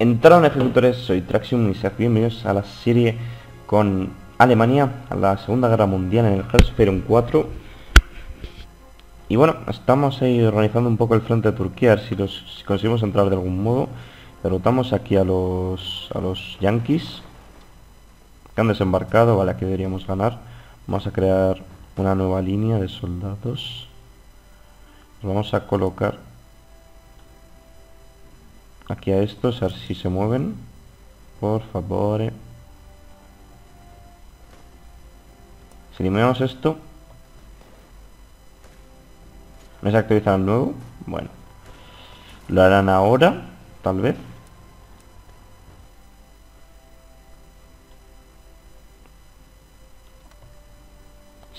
Entraron ejecutores, soy Traxium y sean bienvenidos a la serie con Alemania, a la Segunda Guerra Mundial en el Hearts of Iron IV. Y bueno, estamos ahí organizando un poco el frente de Turquía, a ver si conseguimos entrar de algún modo. Derrotamos aquí a los yanquis que han desembarcado, vale, aquí deberíamos ganar. Vamos a crear una nueva línea de soldados. Nos vamos a colocar aquí a estos, a ver si se mueven, por favor. Si eliminamos esto, ¿no se actualiza el nuevo? Bueno, lo harán ahora, tal vez.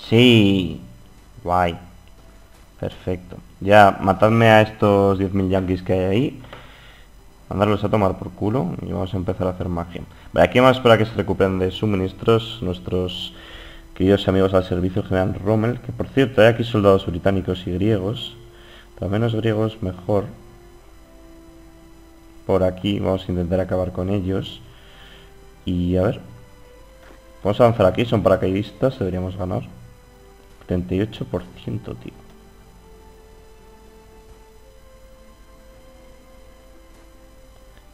Sí, guay, perfecto. Ya, matadme a estos 10.000 yankees que hay ahí. Mandarlos a tomar por culo y vamos a empezar a hacer magia. Vale, aquí vamos para que se recuperen de suministros nuestros queridos amigos al servicio, general Rommel, que por cierto hay aquí soldados británicos y griegos. Pero menos griegos mejor. Por aquí vamos a intentar acabar con ellos. Y a ver, vamos a avanzar aquí, son paracaidistas, deberíamos ganar. 38%, tío.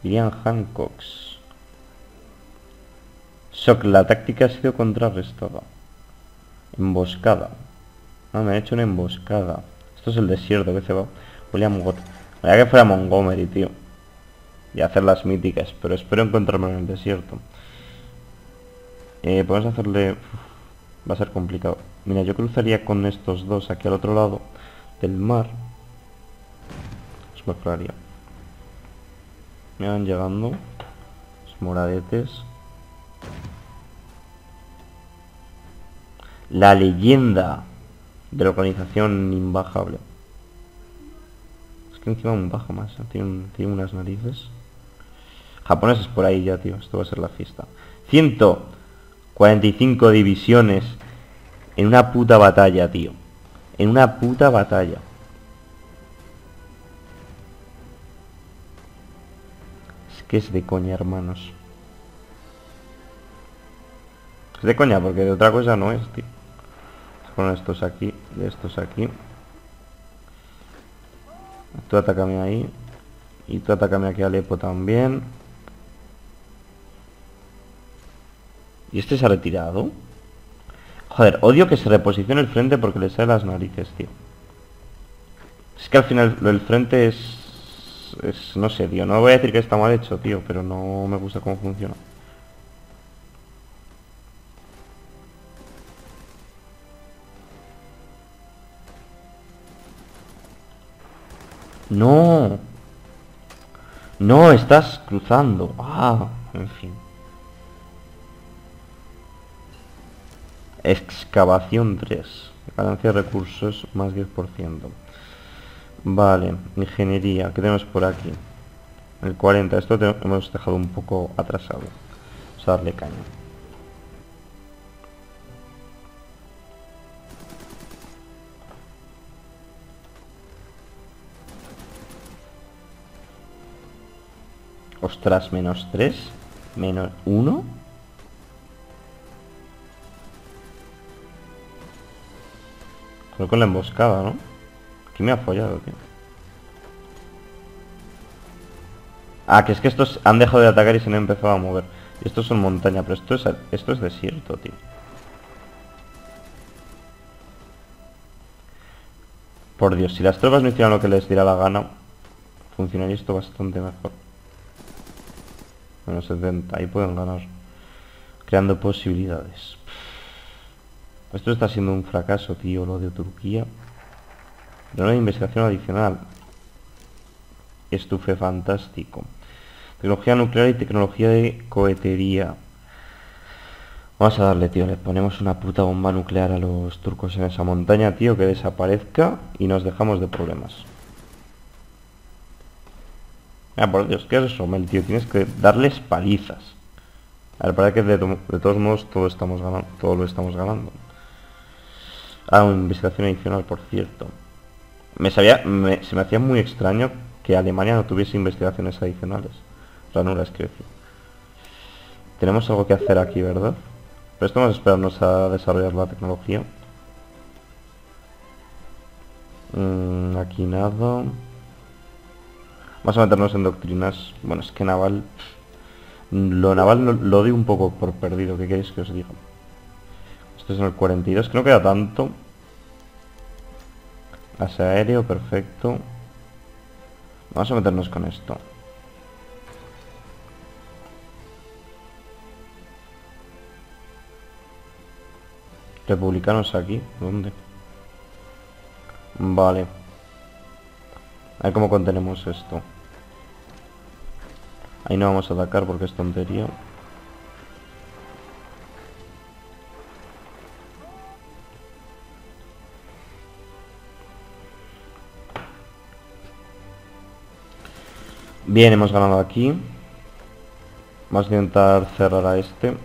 Ian Hancock Shock, la táctica ha sido contrarrestada. Emboscada. No, me ha hecho una emboscada. Esto es el desierto, que se va. William God. La verdad que fuera Montgomery, tío, y hacer las míticas, pero espero encontrarme en el desierto. Podemos hacerle... Uf, va a ser complicado. Mira, yo cruzaría con estos dos aquí al otro lado del mar. Los mejoraría. Me van llegando los moradetes. La leyenda de la organización imbajable. Es que encima un baja más, tiene unas narices. Japoneses por ahí ya, tío. Esto va a ser la fiesta. 145 divisiones en una puta batalla, tío. En una puta batalla. Que es de coña, hermanos. Es de coña, porque de otra cosa no es, tío. Con estos aquí, de estos aquí. Tú atácame ahí. Y tú atácame aquí a Alepo también. ¿Y este se ha retirado? Joder, odio que se reposicione el frente porque le sale las narices, tío. Es que al final el frente es... no sé, tío, no voy a decir que está mal hecho, tío, pero no me gusta cómo funciona. No, no, estás cruzando. Ah, en fin. Excavación 3. Ganancia de recursos más 10%. Vale, ingeniería, ¿qué tenemos por aquí? El 40, esto hemos dejado un poco atrasado. Vamos a darle caña. Ostras, menos 3, menos 1. Creo que la emboscada, ¿no? Aquí me ha follado, tío. Ah, que es que estos han dejado de atacar y se han empezado a mover. Estos son montaña, pero esto es desierto, tío. Por Dios, si las tropas no hicieran lo que les diera la gana, funcionaría esto bastante mejor. Bueno, 70, ahí pueden ganar. Creando posibilidades. Esto está siendo un fracaso, tío, lo de Turquía. Pero una investigación adicional. Estufe fantástico. Tecnología nuclear y tecnología de cohetería. Vamos a darle, tío. Les ponemos una puta bomba nuclear a los turcos en esa montaña, tío. Que desaparezca y nos dejamos de problemas. Mira, por Dios, ¿qué es Rommel, tío? Tienes que darles palizas. A ver, parece que de todos modos todo lo estamos ganando. Ah, una investigación adicional, por cierto. Se me hacía muy extraño que Alemania no tuviese investigaciones adicionales. planuras, creo. Tenemos algo que hacer aquí, ¿verdad? Pero estamos esperándonos a desarrollar la tecnología. Aquí nada. Vamos a meternos en doctrinas. Bueno, es que naval... Lo naval lo doy un poco por perdido. ¿Qué queréis que os diga? Esto es en el 42, que no queda tanto. Base aéreo, perfecto. Vamos a meternos con esto. Republicanos aquí, ¿dónde? Vale. A ver cómo contenemos esto. Ahí no vamos a atacar porque es tontería. Bien, hemos ganado aquí. Vamos a intentar cerrar a este.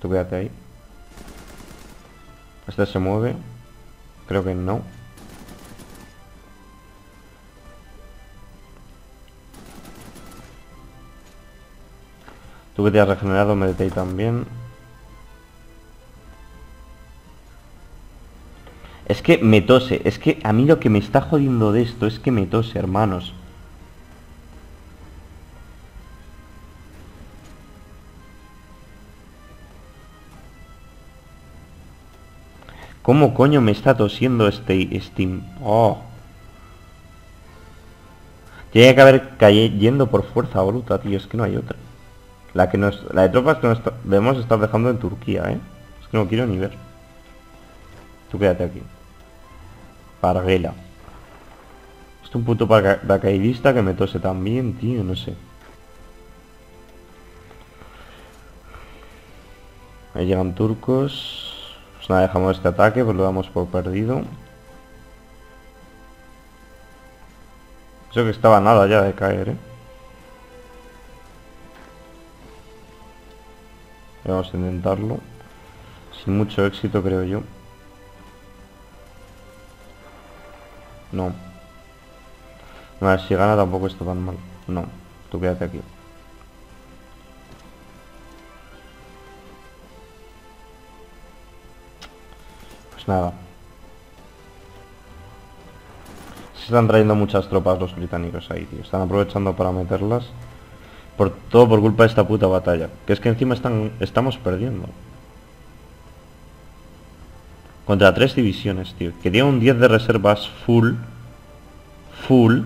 Tú quédate ahí. Este se mueve. Creo que no. Tú que te has regenerado, medité también. Es que me tose, es que a mí lo que me está jodiendo de esto es que me tose, hermanos. ¿Cómo coño me está tosiendo este Steam? Oh. Tiene que haber cayendo por fuerza bruta, tío, es que no hay otra. La de tropas que nos debemos estar dejando en Turquía, ¿eh? Es que no quiero ni ver. Tú quédate aquí. Parguela. Es un puto paracaidista que me tose también, tío, no sé. Ahí llegan turcos. Pues nada, dejamos este ataque, pues lo damos por perdido. Eso que estaba nada ya de caer, ¿eh? Vamos a intentarlo. Sin mucho éxito, creo yo. No. A ver, si gana tampoco está tan mal. No, tú quédate aquí. Pues nada. Se están trayendo muchas tropas los británicos ahí, tío. Están aprovechando para meterlas. Todo por culpa de esta puta batalla. Que es que encima estamos perdiendo. Contra 3 divisiones, tío. Que tiene un 10 de reservas full. Full.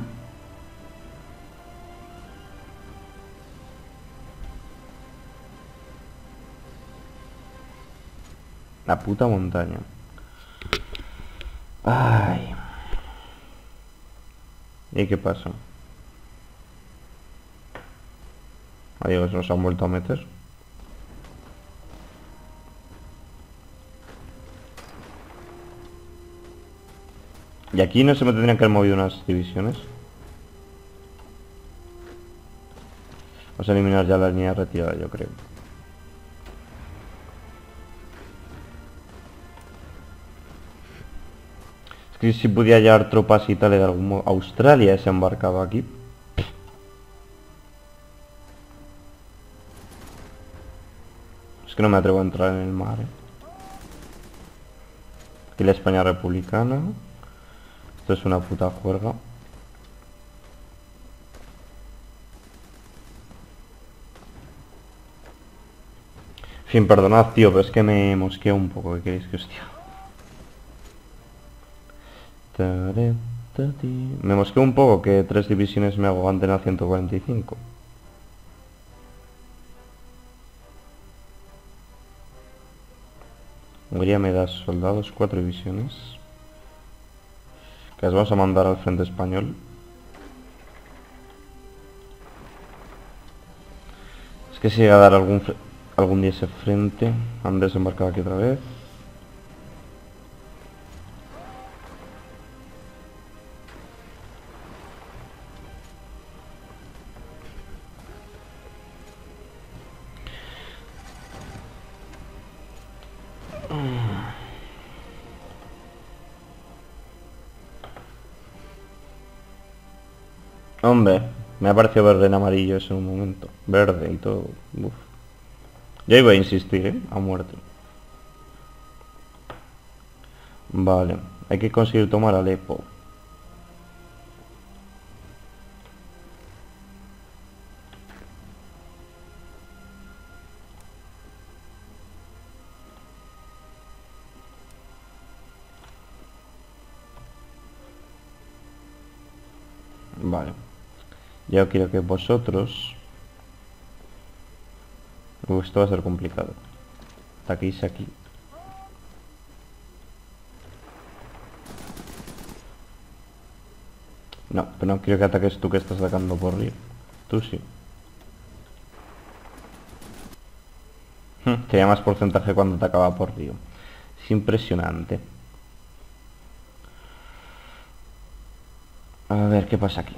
La puta montaña. Ay. ¿Y qué pasa? Adiós, nos han vuelto a meter. Y aquí no se me tendrían que haber movido unas divisiones. Vamos a eliminar ya la línea retirada, yo creo. Es que si pudiera llevar tropas y tal de algún modo. Australia se ha embarcado aquí. Es que no me atrevo a entrar en el mar, ¿eh? Aquí la España republicana. Esto es una puta juerga. En fin, perdonad, tío, pero es que me mosqueo un poco. ¿Qué queréis que os diga? Me mosqueo un poco que 3 divisiones me aguanten a 145. Hungría me da soldados, 4 divisiones. Que las vamos a mandar al frente español. Es que si llega a dar algún día ese frente. Han desembarcado aquí otra vez. Hombre, me ha parecido verde en amarillo ese un momento. Verde y todo. Uf. Yo iba a insistir, ¿eh? A muerte. Vale, hay que conseguir tomar Alepo. Vale. Yo quiero que vosotros... esto va a ser complicado. Ataquéis aquí. No, pero no quiero que ataques tú, que estás atacando por río. Tú sí. Tenía más porcentaje cuando atacaba por río. Es impresionante. A ver, ¿qué pasa aquí?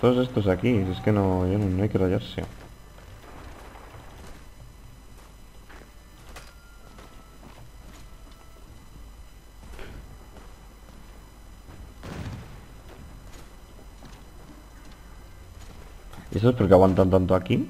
Todos estos aquí, es que no, no hay que rayarse. ¿Y eso es porque aguantan tanto aquí?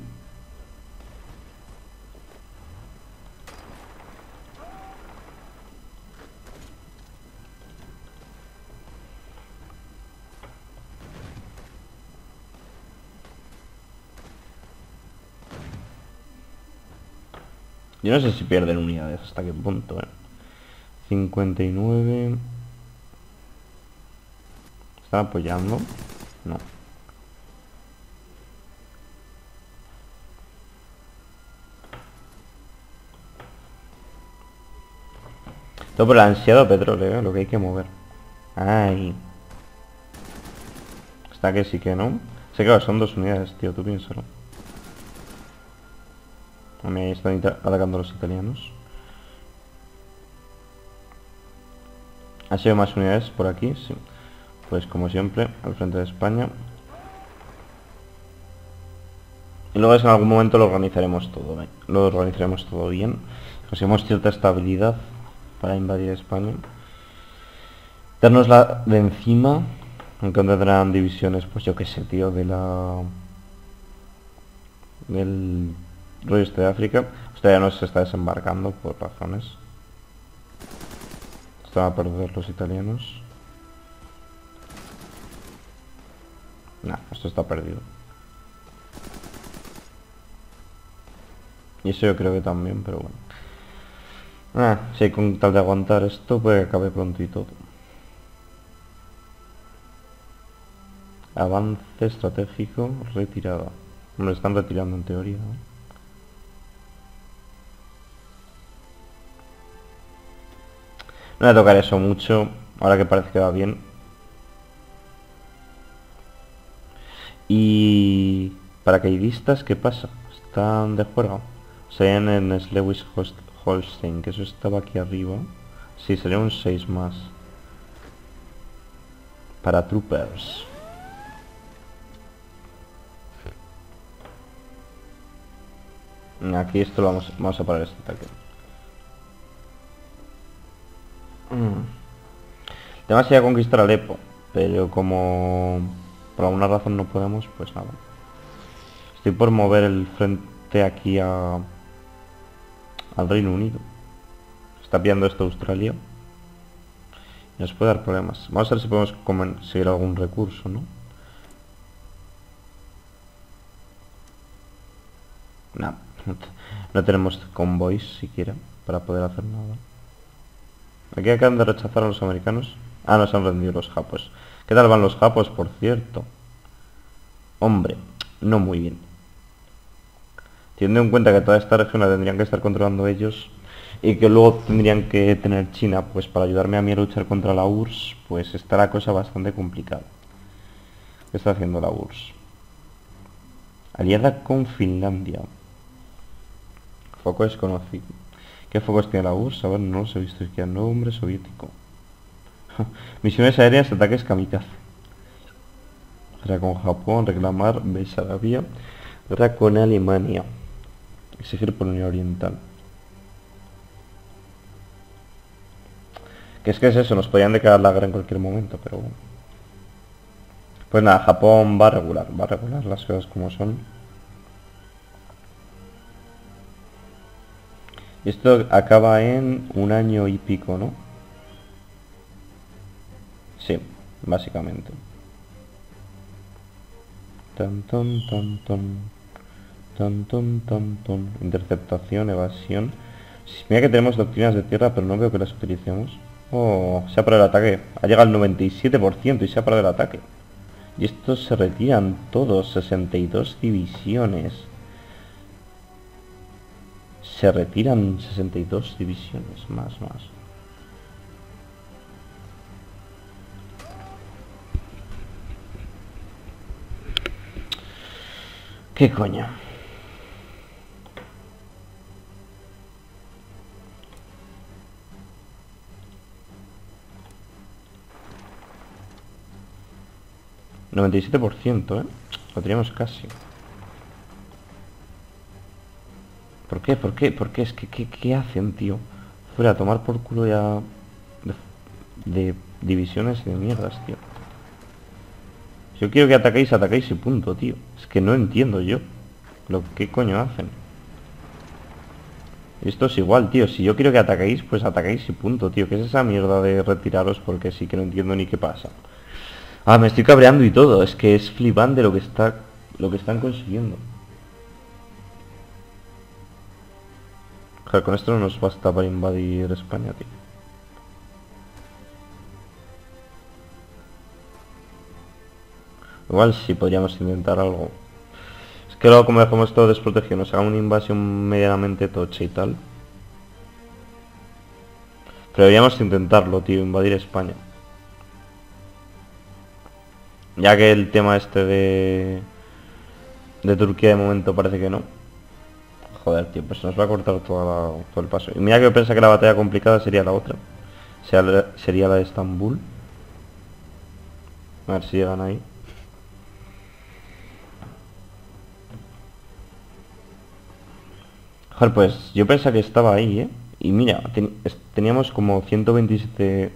Yo no sé si pierden unidades, hasta qué punto, 59... ¿Están apoyando? No. Todo por el ansiado petróleo, lo que hay que mover. Ay. Está que sí que no. Sí, claro, son dos unidades, tío, tú piénsalo. Me están atacando los italianos. ¿Ha sido más unidades por aquí? Sí. Pues como siempre, al frente de España. Y luego en algún momento lo organizaremos todo, ¿eh? Lo organizaremos todo bien. Conseguimos cierta estabilidad para invadir España. Darnosla de encima. Aunque tendrán divisiones, pues yo qué sé, tío, de la... del... rollo este de África. Usted ya no se está desembarcando por razones. Esto va a perder los italianos. Nah, esto está perdido. Y eso yo creo que también, pero bueno. Si con tal de aguantar esto, puede que acabe pronto y todo. Avance estratégico, retirada. Me lo están retirando en teoría, ¿no? No voy a tocar eso mucho, ahora que parece que va bien. Y... paracaidistas, ¿qué pasa? Están de juerga. Serían en Schleswig-Holstein, que eso estaba aquí arriba. Sí, sería un 6 más. Para troopers. Aquí esto lo vamos a parar este ataque. El tema sería conquistar Alepo, pero como por alguna razón no podemos, pues nada. Estoy por mover el frente aquí al Reino Unido. Está pillando esto Australia. Y nos puede dar problemas. Vamos a ver si podemos conseguir algún recurso, ¿no? No, no tenemos convoys siquiera para poder hacer nada. Aquí acaban de rechazar a los americanos. Ah, nos han rendido los japos. ¿Qué tal van los japos, por cierto? Hombre, no muy bien. Teniendo en cuenta que toda esta región la tendrían que estar controlando ellos y que luego tendrían que tener China, pues para ayudarme a mí a luchar contra la URSS, pues está la cosa bastante complicada. ¿Qué está haciendo la URSS? Aliada con Finlandia. Foco desconocido. ¿Qué focos tiene la URSS? A ver, no los he visto. Es que no, hombre soviético. Misiones aéreas, ataques kamikaze. Guerra con Japón, reclamar Besarabia. Guerra con Alemania. Exigir Polonia Oriental. Que es eso, nos podían declarar la guerra en cualquier momento, pero bueno. Pues nada, Japón va a regular las cosas como son. Y esto acaba en un año y pico, ¿no? Sí, básicamente. Tan, tan, tan, tan. Tan, tan, tan, tan. Interceptación, evasión. Mira que tenemos doctrinas de tierra, pero no veo que las utilicemos. Oh, se ha parado el ataque. Ha llegado al 97% y se ha parado el ataque. Y estos se retiran todos, 62 divisiones. Se retiran 62 divisiones, más. ¿Qué coño? ...97%, ¿eh? Lo teníamos casi. ¿Por qué? ¿Por qué? ¿Por qué? Es que... ¿Qué hacen, tío? Fuera a tomar por culo ya... De divisiones y de mierdas, tío. Si yo quiero que ataquéis, ataquéis y punto, tío. Es que no entiendo yo. ¿Qué coño hacen? Esto es igual, tío. Si yo quiero que ataquéis, pues ataquéis y punto, tío. ¿Qué es esa mierda de retiraros? Porque sí que no entiendo ni qué pasa. Ah, me estoy cabreando y todo, es que es flipante lo que están consiguiendo. Joder, con esto no nos basta para invadir España, tío. Igual sí podríamos intentar algo. Es que luego como dejamos todo desprotegido, nos haga una invasión medianamente tocha y tal. Pero deberíamos intentarlo, tío, invadir España. Ya que el tema este de Turquía de momento parece que no. Joder, tío, pues nos va a cortar todo el paso. Y mira que yo pensaba que la batalla complicada sería la otra. Sería la de Estambul. A ver si llegan ahí. Joder, pues yo pensaba que estaba ahí, ¿eh? Y mira, teníamos como 127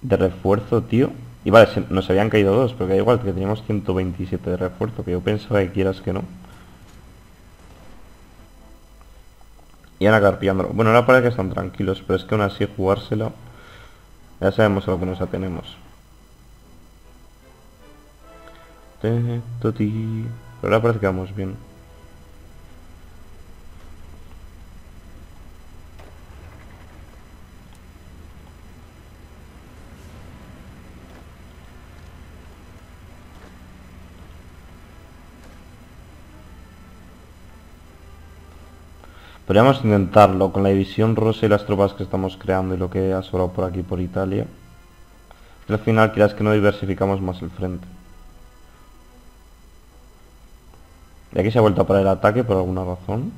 de refuerzo, tío. Y vale, nos habían caído dos, pero que da igual, que teníamos 127 de refuerzo, que yo pensaba que quieras que no. Y van a acabar pillándolo. Bueno, ahora parece que están tranquilos, pero es que aún así jugárselo... Ya sabemos a lo que nos atenemos. Pero ahora parece que vamos bien. Podríamos intentarlo con la división rosa y las tropas que estamos creando y lo que ha sobrado por aquí, por Italia. Pero al final quizás que no diversificamos más el frente. Y aquí se ha vuelto a parar el ataque por alguna razón.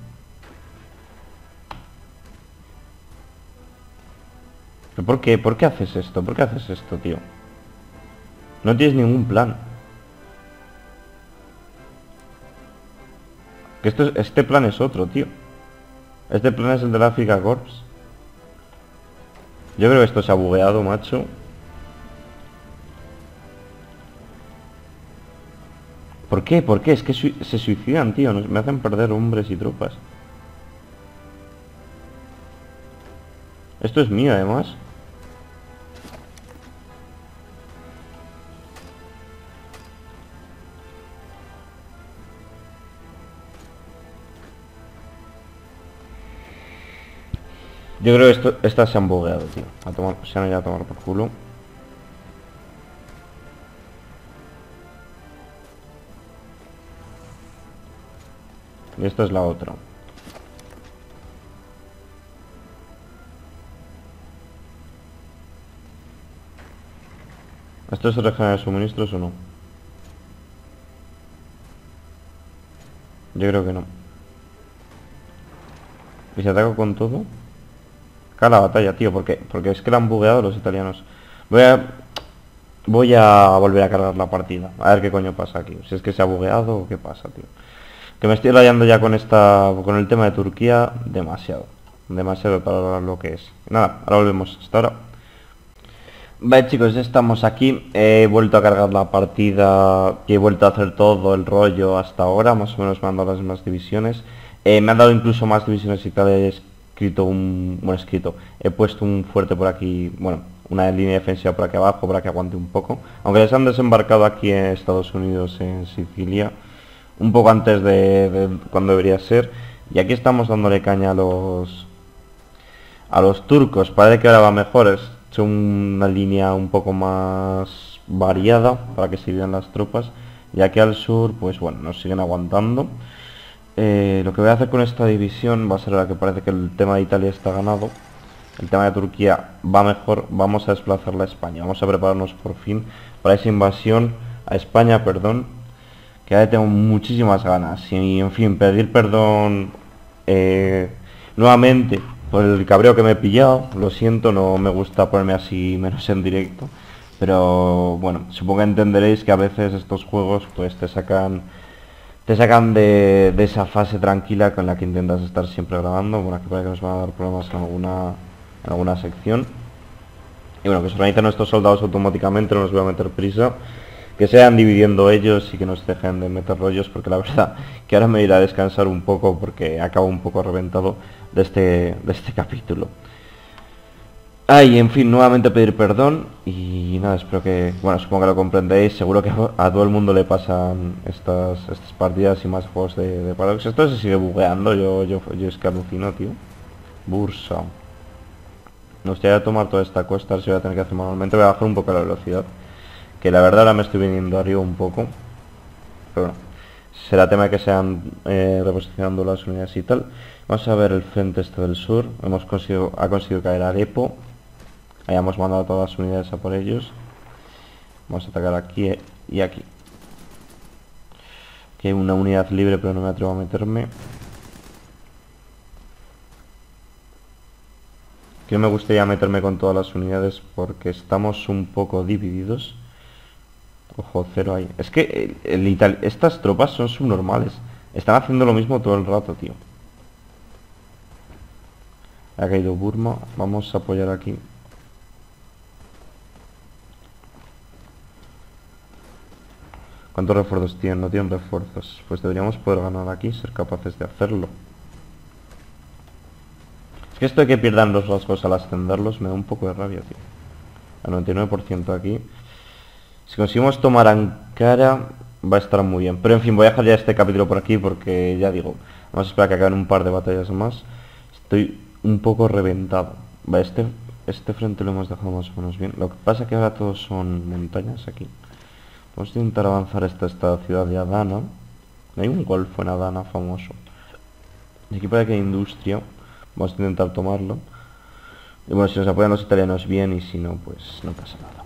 ¿Pero por qué? ¿Por qué haces esto? ¿Por qué haces esto, tío? No tienes ningún plan. Que este plan es otro, tío. Este plan es el de la África Corps. Yo creo que esto se ha bugueado, macho. ¿Por qué? ¿Por qué? Es que se suicidan, tío. Me hacen perder hombres y tropas. Esto es mío, además. Yo creo que estas se han bugueado, tío. Se han ido a tomar por culo. Y esta es la otra. ¿Esto se regenera suministros o no? Yo creo que no. ¿Y si ataco con todo? La batalla, tío, porque es que la han bugueado los italianos. Voy a volver a cargar la partida. A ver qué coño pasa aquí. Si es que se ha bugueado o qué pasa, tío. Que me estoy rayando ya con el tema de Turquía demasiado. Demasiado para lo que es. Nada, ahora volvemos hasta ahora. Vale chicos, ya estamos aquí. He vuelto a cargar la partida y he vuelto a hacer todo el rollo hasta ahora. Más o menos me han dado las mismas divisiones. Me han dado incluso más divisiones y tal. He escrito un... bueno, escrito. He puesto un fuerte por aquí, bueno, una línea defensiva por aquí abajo para que aguante un poco. Aunque les han desembarcado aquí en Estados Unidos, en Sicilia, un poco antes de cuando debería ser. Y aquí estamos dándole caña a los turcos. Parece que ahora va mejor. Es una línea un poco más variada para que se vean las tropas. Y aquí al sur, pues bueno, nos siguen aguantando. Lo que voy a hacer con esta división va a ser la que parece que el tema de Italia está ganado. El tema de Turquía va mejor. Vamos a desplazarla a España. Vamos a prepararnos por fin para esa invasión a España, perdón. Que ahora tengo muchísimas ganas. Y en fin, pedir perdón nuevamente por el cabreo que me he pillado. Lo siento, no me gusta ponerme así, menos en directo. Pero bueno, supongo que entenderéis que a veces estos juegos pues te sacan de esa fase tranquila con la que intentas estar siempre grabando. Bueno, aquí parece que nos van a dar problemas en alguna sección. Y bueno, que se organizan nuestros soldados automáticamente, no nos voy a meter prisa. Que se vayan dividiendo ellos y que nos dejen de meter rollos, porque la verdad que ahora me iré a descansar un poco porque acabo un poco reventado de este capítulo. Ay, en fin, nuevamente pedir perdón y nada, espero que... bueno, supongo que lo comprendéis, seguro que a todo el mundo le pasan estas partidas y más juegos de Paradox. Esto se sigue bugueando, yo es que alucino, tío. Bursa. Me gustaría tomar toda esta costa, si voy a tener que hacer manualmente. Voy a bajar un poco la velocidad, que la verdad ahora me estoy viniendo arriba un poco. Pero bueno, será tema que sean reposicionando las unidades y tal. Vamos a ver el frente este del sur. Ha conseguido caer Alepo. Hayamos mandado a todas las unidades a por ellos. Vamos a atacar aquí y aquí. Aquí hay una unidad libre, pero no me atrevo a meterme. Que me gustaría meterme con todas las unidades porque estamos un poco divididos. Ojo, cero ahí. Es que estas tropas son subnormales. Están haciendo lo mismo todo el rato, tío. Ha caído Burma. Vamos a apoyar aquí. ¿Cuántos refuerzos tienen? No tienen refuerzos. Pues deberíamos poder ganar aquí, ser capaces de hacerlo. Es que esto de que pierdan los rasgos al ascenderlos me da un poco de rabia, tío. Al 99% aquí. Si conseguimos tomar Ankara va a estar muy bien. Pero en fin, voy a dejar ya este capítulo por aquí porque ya digo, vamos a esperar que acaben un par de batallas más. Estoy un poco reventado. Va, este frente lo hemos dejado más o menos bien. Lo que pasa es que ahora todos son montañas aquí. Vamos a intentar avanzar hasta esta ciudad de Adana. Hay un golfo en Adana famoso. Y aquí parece que hay industria. Vamos a intentar tomarlo. Y bueno, si nos apoyan los italianos bien, y si no, pues no pasa nada.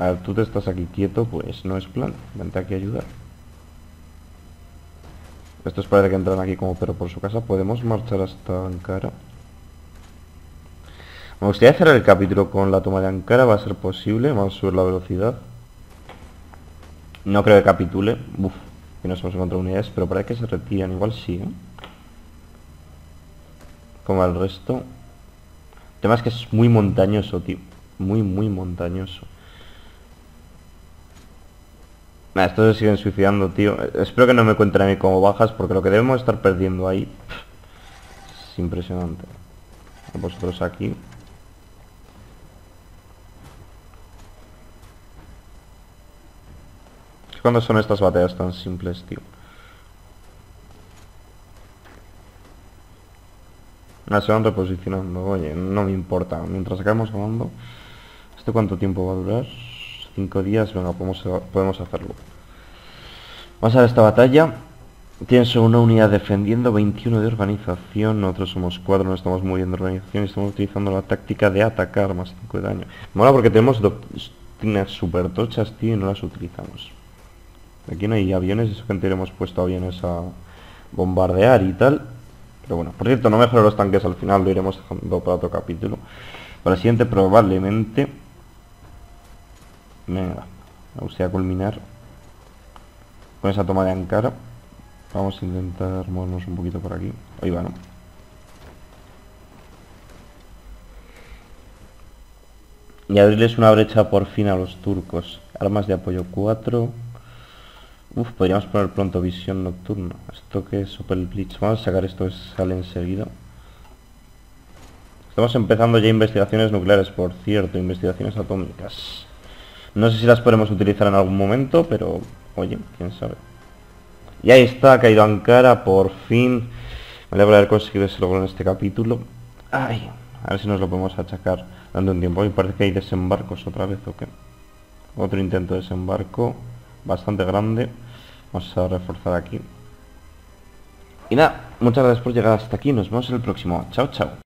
A ver, tú te estás aquí quieto, pues no es plan. Vente aquí a ayudar. Estos parece que entran aquí como perro por su casa. Podemos marchar hasta Ankara. Me gustaría cerrar el capítulo con la toma de Ankara, va a ser posible. Vamos a subir la velocidad. No creo que capitule. Uf, que nos hemos encontrado unidades, pero parece que se retiran. Igual sí, ¿eh? Como el resto. El tema es que es muy montañoso, tío. Muy, muy montañoso. Nada, estos se siguen suicidando, tío. Espero que no me cuenten a mí como bajas, porque lo que debemos estar perdiendo ahí es impresionante. Vosotros aquí. ¿Cuándo son estas batallas tan simples, tío? Ah, se van reposicionando. Oye, no me importa. Mientras acabamos ganando. ¿Esto cuánto tiempo va a durar? 5 días. Venga, podemos hacerlo. Vamos a ver esta batalla. Tienen solo una unidad defendiendo, 21 de organización. Nosotros somos 4, no estamos muy bien de organización. Estamos utilizando la táctica de atacar. Más 5 de daño. Mola porque tenemos doctrinas super tochas, tío, y no las utilizamos. Aquí no hay aviones, eso que anteriormente hemos puesto aviones a bombardear y tal. Pero bueno, por cierto, no mejoré los tanques al final, lo iremos dejando para otro capítulo. Para el siguiente probablemente... venga, vamos a culminar con esa toma de Ankara. Vamos a intentar movernos un poquito por aquí. Ahí va, ¿no? y abrirles una brecha por fin a los turcos. Armas de apoyo 4. Uf, podríamos poner pronto visión nocturna. Esto que es Opel Blitz. Vamos a sacar esto que sale enseguida. Estamos empezando ya investigaciones nucleares, por cierto. Investigaciones atómicas. No sé si las podremos utilizar en algún momento, pero... oye, quién sabe. Y ahí está, ha caído Ankara, por fin. Me alegro de haber conseguido ese logro en este capítulo. Ay, a ver si nos lo podemos achacar dando un tiempo. Y parece que hay desembarcos otra vez, ¿o qué? Otro intento de desembarco bastante grande. Vamos a reforzar aquí. Y nada, muchas gracias por llegar hasta aquí. Nos vemos en el próximo. Chao, chao.